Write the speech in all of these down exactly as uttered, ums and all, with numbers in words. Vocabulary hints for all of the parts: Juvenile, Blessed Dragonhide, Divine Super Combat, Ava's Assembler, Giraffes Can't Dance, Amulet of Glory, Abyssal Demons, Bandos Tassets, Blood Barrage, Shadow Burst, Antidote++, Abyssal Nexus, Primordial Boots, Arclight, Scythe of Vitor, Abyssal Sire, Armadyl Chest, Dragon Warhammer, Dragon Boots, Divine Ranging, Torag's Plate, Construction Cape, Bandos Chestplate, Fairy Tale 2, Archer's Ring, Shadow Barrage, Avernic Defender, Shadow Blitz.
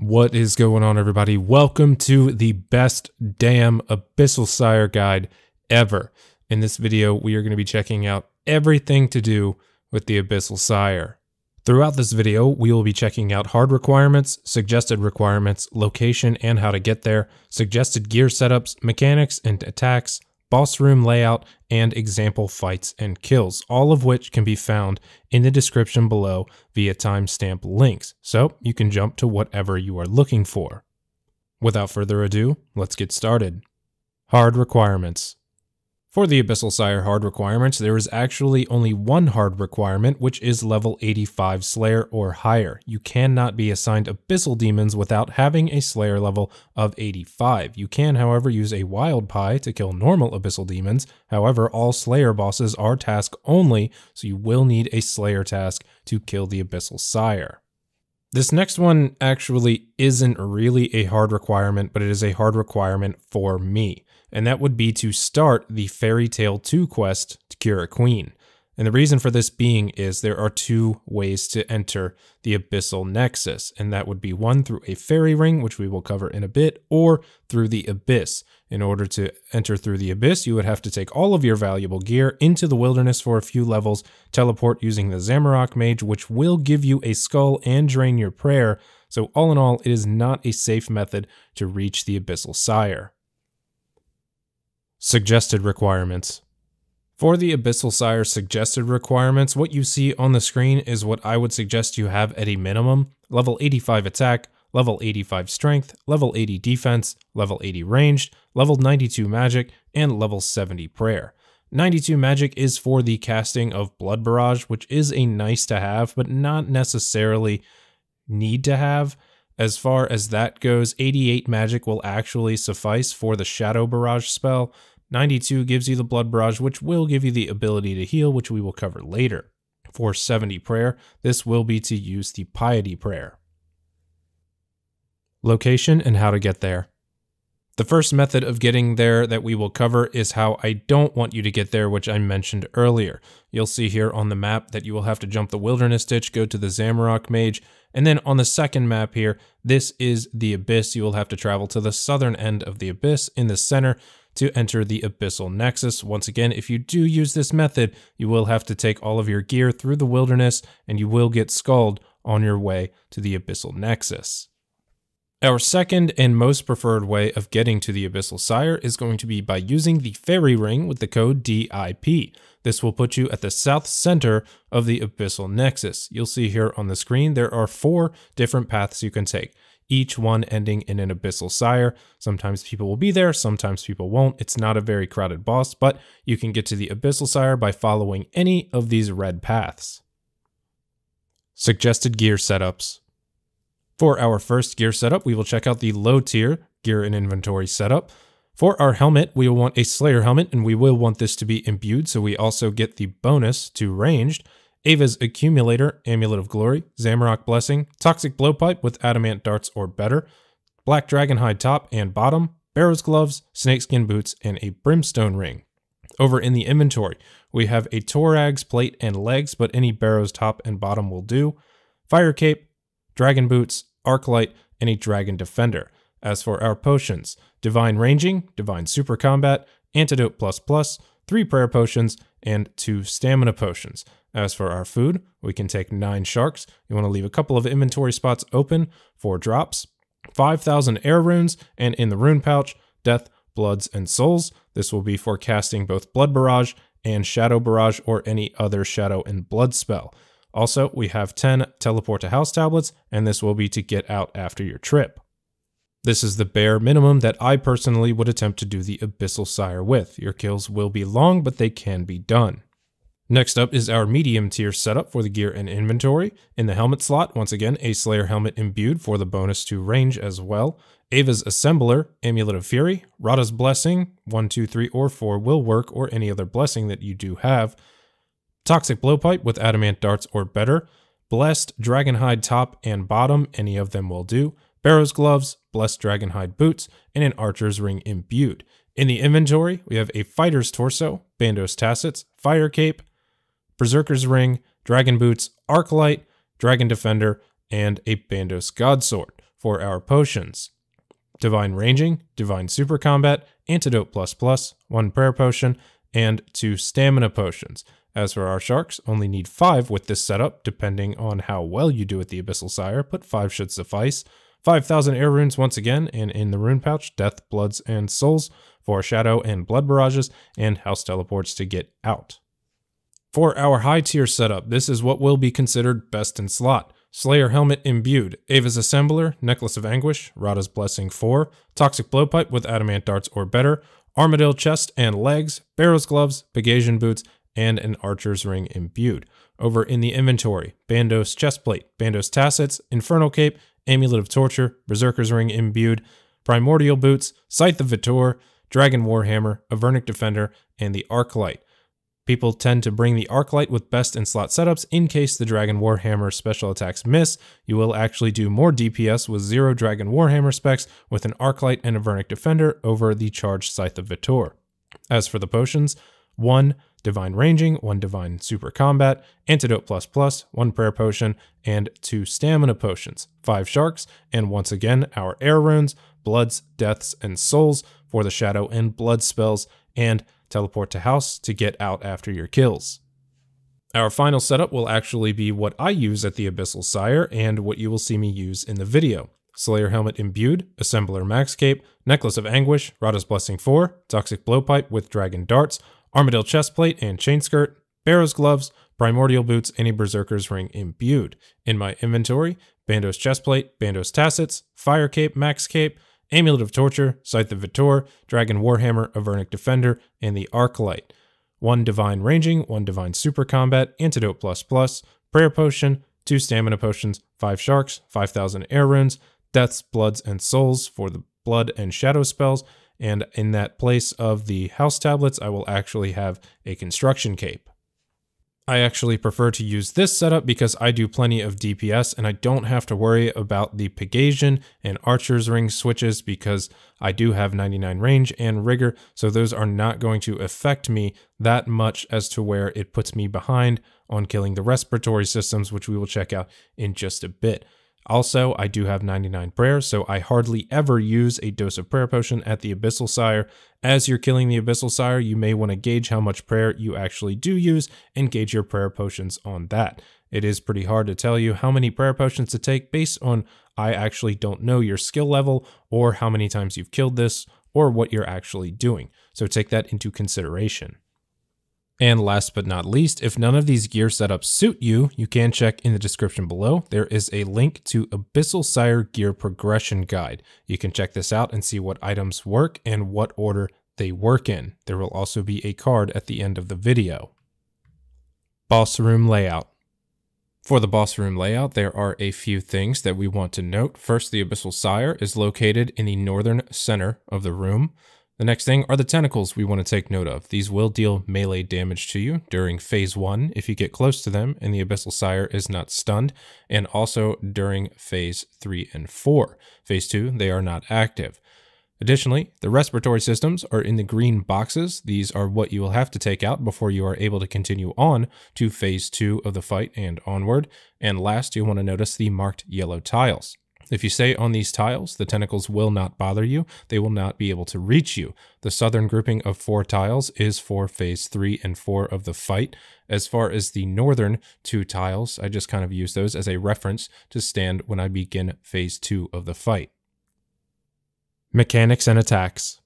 What is going on, everybody? Welcome to the best damn Abyssal Sire guide ever. In this video, we are going to be checking out everything to do with the Abyssal Sire. Throughout this video, we will be checking out hard requirements, suggested requirements, location and how to get there, suggested gear setups, mechanics and attacks, boss room layout, and example fights and kills, all of which can be found in the description below via timestamp links, so you can jump to whatever you are looking for. Without further ado, let's get started. Hard requirements. For the Abyssal Sire hard requirements, there is actually only one hard requirement, which is level eighty-five Slayer or higher. You cannot be assigned Abyssal Demons without having a Slayer level of eighty-five. You can, however, use a Wild Pie to kill normal Abyssal Demons. However, all Slayer bosses are task only, so you will need a Slayer task to kill the Abyssal Sire. This next one actually isn't really a hard requirement, but it is a hard requirement for me, and that would be to start the Fairy Tale two quest to cure a queen. And the reason for this being is there are two ways to enter the Abyssal Nexus, and that would be one through a fairy ring, which we will cover in a bit, or through the Abyss. In order to enter through the Abyss, you would have to take all of your valuable gear into the wilderness for a few levels, teleport using the Zamorak mage, which will give you a skull and drain your prayer, so all in all, it is not a safe method to reach the Abyssal Sire. Suggested requirements. For the Abyssal Sire suggested requirements, what you see on the screen is what I would suggest you have at a minimum: level eighty-five attack, level eighty-five strength, level eighty defense, level eighty ranged, level ninety-two magic, and level seventy prayer. ninety-two magic is for the casting of Blood Barrage, which is a nice to have, but not necessarily need to have. As far as that goes, eighty-eight magic will actually suffice for the Shadow Barrage spell. ninety-two gives you the Blood Barrage, which will give you the ability to heal, which we will cover later. For seventy prayer, this will be to use the Piety prayer. Location and how to get there. The first method of getting there that we will cover is how I don't want you to get there, which I mentioned earlier. You'll see here on the map that you will have to jump the Wilderness Ditch, go to the Zamorak Mage, and then on the second map here, this is the Abyss. You will have to travel to the southern end of the Abyss in the center to enter the Abyssal Nexus. Once again, if you do use this method, you will have to take all of your gear through the wilderness and you will get skulled on your way to the Abyssal Nexus. Our second and most preferred way of getting to the Abyssal Sire is going to be by using the Fairy Ring with the code D I P. This will put you at the south center of the Abyssal Nexus. You'll see here on the screen there are four different paths you can take, each one ending in an Abyssal Sire. Sometimes people will be there, sometimes people won't. It's not a very crowded boss, but you can get to the Abyssal Sire by following any of these red paths. Suggested gear setups. For our first gear setup, we will check out the low tier gear and inventory setup. For our helmet, we will want a Slayer helmet, and we will want this to be imbued, so we also get the bonus to ranged. Ava's Accumulator, Amulet of Glory, Zamorak Blessing, Toxic Blowpipe with adamant darts or better, Black Dragonhide top and bottom, Barrow's Gloves, Snakeskin Boots, and a Brimstone Ring. Over in the inventory, we have a Torag's plate and legs, but any Barrow's top and bottom will do, Fire Cape, Dragon Boots, Arclight, and a Dragon Defender. As for our potions, Divine Ranging, Divine Super Combat, Antidote++, three Prayer Potions, and two Stamina Potions. As for our food, we can take nine Sharks. You want to leave a couple of inventory spots open for drops, five thousand Air Runes, and in the Rune Pouch, Death, Bloods, and Souls. This will be for casting both Blood Barrage and Shadow Barrage or any other Shadow and Blood spell. Also, we have ten Teleport to House tablets, and this will be to get out after your trip. This is the bare minimum that I personally would attempt to do the Abyssal Sire with. Your kills will be long, but they can be done. Next up is our medium tier setup for the gear and inventory. In the helmet slot, once again, a Slayer helmet imbued for the bonus to range as well. Ava's Assembler, Amulet of Fury, Rada's Blessing, one, two, three, or four will work, or any other blessing that you do have. Toxic Blowpipe with adamant darts or better, Blessed Dragonhide top and bottom, any of them will do, Barrow's Gloves, Blessed Dragonhide boots, and an Archer's Ring imbued. In the inventory, we have a Fighter's Torso, Bandos Tassets, Fire Cape, Berserker's Ring, Dragon Boots, Arclight, Dragon Defender, and a Bandos Godsword. for our potions. Divine Ranging, Divine Super Combat, Antidote++, one Prayer Potion, and two Stamina Potions. As for our Sharks, only need five with this setup, depending on how well you do at the Abyssal Sire, but five should suffice. five thousand Air Runes once again, and in the Rune Pouch, Death, Bloods, and Souls for Shadow and Blood Barrages, and House Teleports to get out. For our high tier setup, this is what will be considered best in slot. Slayer Helmet Imbued, Ava's Assembler, Necklace of Anguish, Rada's Blessing four, Toxic Blowpipe with Adamant Darts or better, Armadyl Chest and Legs, Barrow's Gloves, Bagasian Boots, and an Archer's Ring Imbued. Over in the inventory, Bandos Chestplate, Bandos Tassets, Infernal Cape, Amulet of Torture, Berserker's Ring Imbued, Primordial Boots, Scythe of Vitor, Dragon Warhammer, Avernic Defender, and the Arclight. People tend to bring the Arclight with best in slot setups in case the Dragon Warhammer special attacks miss. You will actually do more D P S with zero Dragon Warhammer specs with an Arclight and Avernic Defender over the charged Scythe of Vitor. As for the potions, one Divine Ranging, one Divine Super Combat, Antidote++, one Prayer Potion, and two Stamina Potions, five Sharks, and once again our Air Runes, Bloods, Deaths, and Souls for the Shadow and Blood spells, and teleport to house to get out after your kills. Our final setup will actually be what I use at the Abyssal Sire and what you will see me use in the video. Slayer Helmet Imbued, Assembler Max Cape, Necklace of Anguish, Rada's Blessing four, Toxic Blowpipe with Dragon Darts, Armadyl Chestplate and Chainskirt, Barrow's Gloves, Primordial Boots, and a Berserker's Ring Imbued. In my inventory, Bandos Chestplate, Bandos Tassets, Fire Cape, Max Cape, Amulet of Torture, Scythe of Vitor, Dragon Warhammer, Avernic Defender, and the Arclight. one Divine Ranging, one Divine Super Combat, Antidote++, Prayer Potion, two Stamina Potions, five Sharks, five thousand Air Runes, Deaths, Bloods, and Souls for the Blood and Shadow spells, and in that place of the House Tablets I will actually have a Construction Cape. I actually prefer to use this setup because I do plenty of D P S and I don't have to worry about the Pegasian and Archer's Ring switches because I do have ninety-nine range and rigor, so those are not going to affect me that much as to where it puts me behind on killing the respiratory systems, which we will check out in just a bit. Also, I do have ninety-nine prayers, so I hardly ever use a dose of prayer potion at the Abyssal Sire. As you're killing the Abyssal Sire, you may want to gauge how much prayer you actually do use and gauge your prayer potions on that. It is pretty hard to tell you how many prayer potions to take based on I actually don't know your skill level or how many times you've killed this or what you're actually doing. So take that into consideration. And last but not least, if none of these gear setups suit you, you can check in the description below. There is a link to Abyssal Sire Gear Progression Guide. You can check this out and see what items work and what order they work in. There will also be a card at the end of the video. Boss Room Layout. For the boss room layout, there are a few things that we want to note. First, the Abyssal Sire is located in the northern center of the room. The next thing are the tentacles we want to take note of. These will deal melee damage to you during phase one if you get close to them and the Abyssal Sire is not stunned, and also during phase three and four. Phase two, they are not active. Additionally, the respiratory systems are in the green boxes. These are what you will have to take out before you are able to continue on to phase two of the fight and onward. And last, you'll want to notice the marked yellow tiles. If you stay on these tiles, the tentacles will not bother you. They will not be able to reach you. The southern grouping of four tiles is for phase three and four of the fight. As far as the northern two tiles, I just kind of use those as a reference to stand when I begin phase two of the fight. Mechanics and attacks.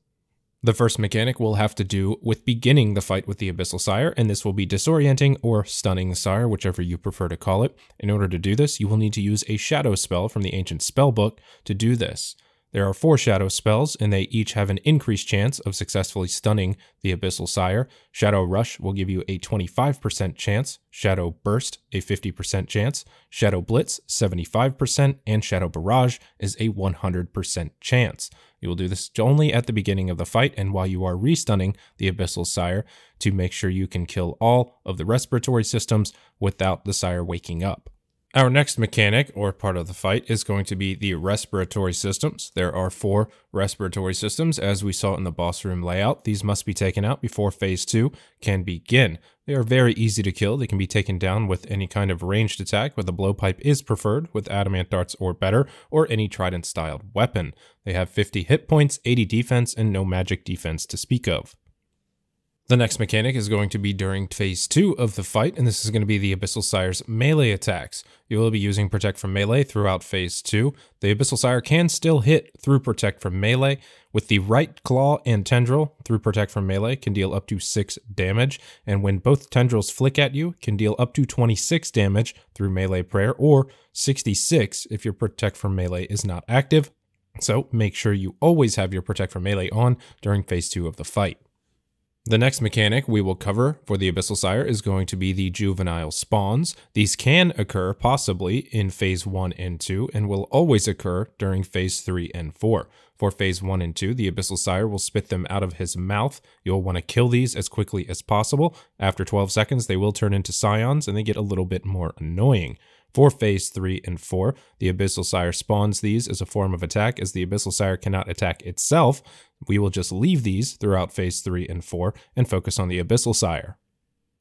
The first mechanic will have to do with beginning the fight with the Abyssal Sire, and this will be disorienting or stunning the Sire, whichever you prefer to call it. In order to do this, you will need to use a shadow spell from the ancient spellbook to do this. There are four shadow spells, and they each have an increased chance of successfully stunning the Abyssal Sire. Shadow Rush will give you a twenty-five percent chance, Shadow Burst a fifty percent chance, Shadow Blitz seventy-five percent, and Shadow Barrage is a one hundred percent chance. You will do this only at the beginning of the fight and while you are restunning the Abyssal Sire to make sure you can kill all of the respiratory systems without the Sire waking up. Our next mechanic, or part of the fight, is going to be the respiratory systems. There are four respiratory systems, as we saw in the boss room layout. These must be taken out before phase two can begin. They are very easy to kill. They can be taken down with any kind of ranged attack, where the blowpipe is preferred, with adamant darts or better, or any trident-styled weapon. They have fifty hit points, eighty defense, and no magic defense to speak of. The next mechanic is going to be during phase two of the fight, and this is going to be the Abyssal Sire's melee attacks. You will be using Protect from Melee throughout phase two. The Abyssal Sire can still hit through Protect from Melee, with the right claw and tendril through Protect from Melee can deal up to six damage, and when both tendrils flick at you, can deal up to twenty-six damage through Melee Prayer, or sixty-six if your Protect from Melee is not active. So make sure you always have your Protect from Melee on during phase two of the fight. The next mechanic we will cover for the Abyssal Sire is going to be the juvenile spawns. These can occur possibly in phase one and two and will always occur during phase three and four. For phase one and two, the Abyssal Sire will spit them out of his mouth. You'll want to kill these as quickly as possible. After twelve seconds, they will turn into scions and they get a little bit more annoying. For phase three and four, the Abyssal Sire spawns these as a form of attack, as the Abyssal Sire cannot attack itself. We will just leave these throughout phase three and four and focus on the Abyssal Sire.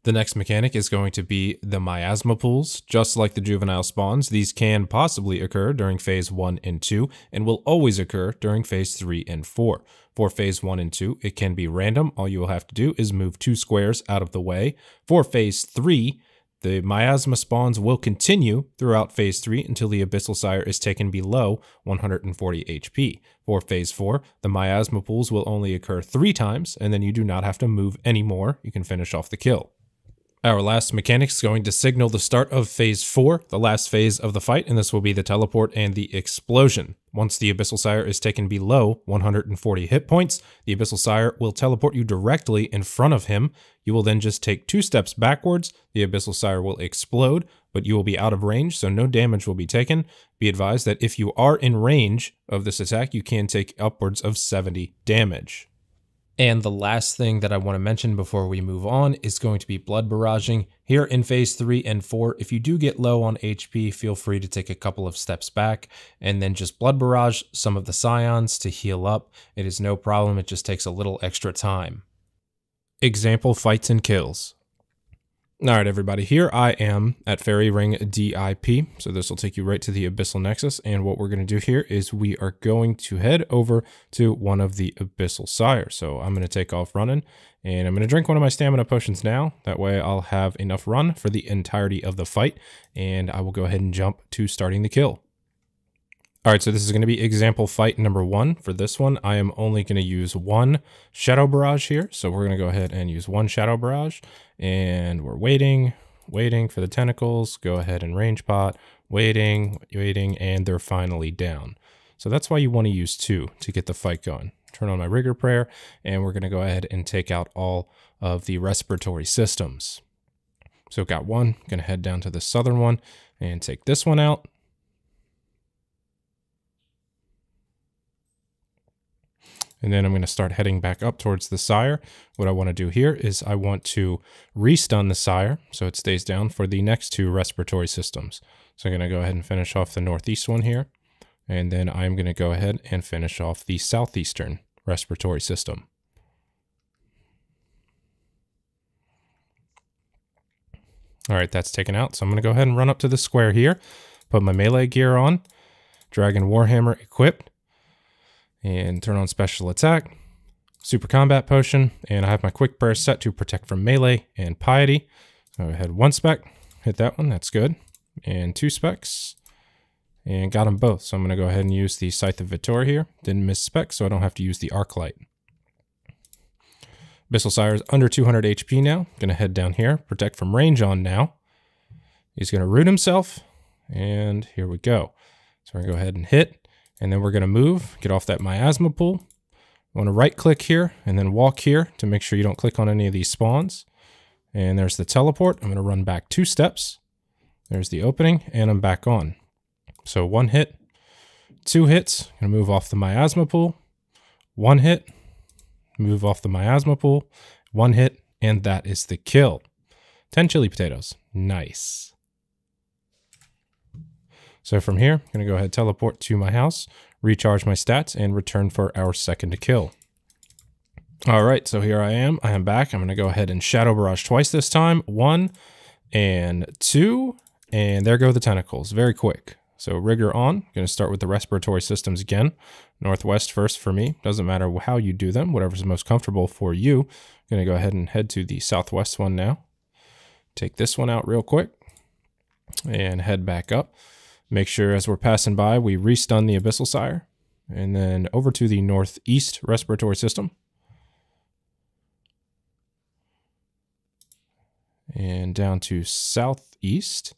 The next mechanic is going to be the miasma pools. Just like the juvenile spawns, these can possibly occur during phase one and two and will always occur during phase three and four. For phase one and two, it can be random. All you will have to do is move two squares out of the way. For phase three, the miasma spawns will continue throughout phase three until the Abyssal Sire is taken below one hundred forty H P. For phase four, the miasma pools will only occur three times, and then you do not have to move anymore. You can finish off the kill. Our last mechanic is going to signal the start of phase four, the last phase of the fight, and this will be the teleport and the explosion. Once the Abyssal Sire is taken below one hundred forty hit points, the Abyssal Sire will teleport you directly in front of him. You will then just take two steps backwards. The Abyssal Sire will explode, but you will be out of range, so no damage will be taken. Be advised that if you are in range of this attack, you can take upwards of seventy damage. And the last thing that I want to mention before we move on is going to be blood barraging. Here in phase three and four, if you do get low on H P, feel free to take a couple of steps back and then just blood barrage some of the scions to heal up. It is no problem, it just takes a little extra time. Example fights and kills. Alright everybody, here I am at Fairy Ring D I P, so this will take you right to the Abyssal Nexus, and what we're going to do here is we are going to head over to one of the Abyssal Sire. So I'm going to take off running, and I'm going to drink one of my stamina potions now, that way I'll have enough run for the entirety of the fight, and I will go ahead and jump to starting the kill. Alright, so this is going to be example fight number one. For this one, I am only going to use one Shadow Barrage here. So we're going to go ahead and use one Shadow Barrage. And we're waiting, waiting for the tentacles. Go ahead and range pot, waiting, waiting, and they're finally down. So that's why you want to use two to get the fight going. Turn on my Rigor Prayer, and we're going to go ahead and take out all of the respiratory systems. So got one, going to head down to the southern one and take this one out. And then I'm going to start heading back up towards the Sire. What I want to do here is I want to restun the Sire so it stays down for the next two respiratory systems. So I'm going to go ahead and finish off the northeast one here. And then I'm going to go ahead and finish off the southeastern respiratory system. All right, that's taken out. So I'm going to go ahead and run up to the square here. Put my melee gear on. Dragon Warhammer equipped. And turn on special attack, super combat potion, and I have my quick prayer set to protect from melee and piety. So I had one spec, hit that one, that's good. And two specs, and got them both. So I'm gonna go ahead and use the Scythe of Vitor here. Didn't miss spec, so I don't have to use the Arclight. Abyssal Sire is under two hundred H P now. Gonna head down here, protect from range on now. He's gonna root himself, and here we go. So we're gonna go ahead and hit. And then we're going to move, get off that miasma pool. I want to right click here and then walk here to make sure you don't click on any of these spawns. And there's the teleport. I'm going to run back two steps. There's the opening and I'm back on. So one hit, two hits, I'm going to move off the miasma pool. One hit, move off the miasma pool. One hit, and that is the kill. ten chili potatoes. Nice. So from here, I'm gonna go ahead, teleport to my house, recharge my stats, and return for our second kill. All right, so here I am, I am back. I'm gonna go ahead and Shadow Barrage twice this time, one and two, and there go the tentacles, very quick. So rigor on, gonna start with the respiratory systems again. Northwest first for me, doesn't matter how you do them, whatever's most comfortable for you. I'm gonna go ahead and head to the southwest one now. Take this one out real quick and head back up. Make sure as we're passing by, we re-stun the Abyssal Sire, and then over to the northeast respiratory system. And down to southeast.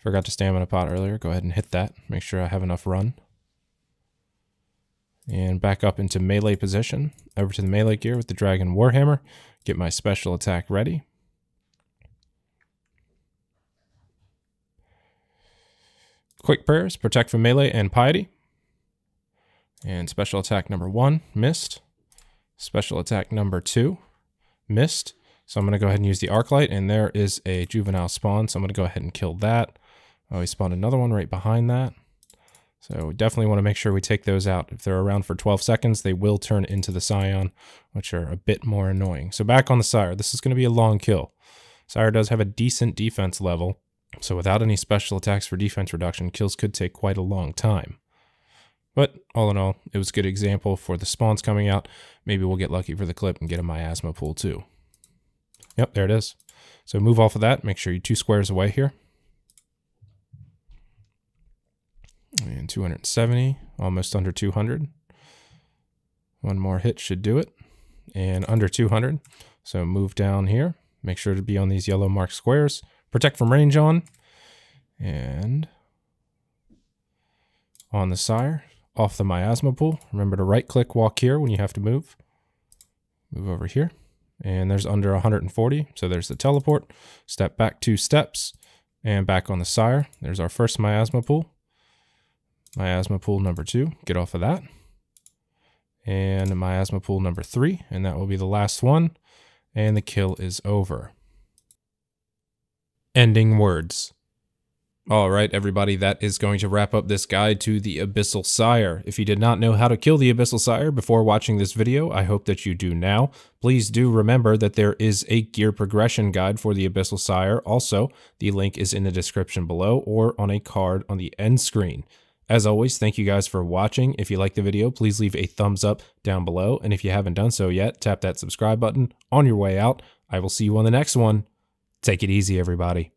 Forgot to stamina pot earlier. Go ahead and hit that. Make sure I have enough run. And back up into melee position. Over to the melee gear with the Dragon Warhammer. Get my special attack ready. Quick prayers, protect from melee and piety. And special attack number one, missed. Special attack number two, missed. So I'm gonna go ahead and use the Arclight, and there is a juvenile spawn, so I'm gonna go ahead and kill that. Oh, he spawned another one right behind that. So we definitely wanna make sure we take those out. If they're around for twelve seconds, they will turn into the Scion, which are a bit more annoying. So back on the Sire, this is gonna be a long kill. Sire does have a decent defense level, so without any special attacks for defense reduction, kills could take quite a long time. But all in all, it was a good example for the spawns coming out. Maybe we'll get lucky for the clip and get a miasma pool too. Yep, there it is. So move off of that. Make sure you're two squares away here. And two hundred seventy, almost under two hundred. One more hit should do it. And under two hundred. So move down here. Make sure to be on these yellow marked squares. Protect from range on, and on the Sire, off the miasma pool. Remember to right click, walk here when you have to move. Move over here, and there's under one hundred forty, so there's the teleport. Step back two steps, and back on the Sire. There's our first miasma pool. Miasma pool number two, get off of that. And miasma pool number three, and that will be the last one, and the kill is over. Ending words. All right, everybody, that is going to wrap up this guide to the Abyssal Sire. If you did not know how to kill the Abyssal Sire before watching this video, I hope that you do now. Please do remember that there is a gear progression guide for the Abyssal Sire. Also, the link is in the description below or on a card on the end screen. As always, thank you guys for watching. If you liked the video, please leave a thumbs up down below. And if you haven't done so yet, tap that subscribe button on your way out. I will see you on the next one. Take it easy, everybody.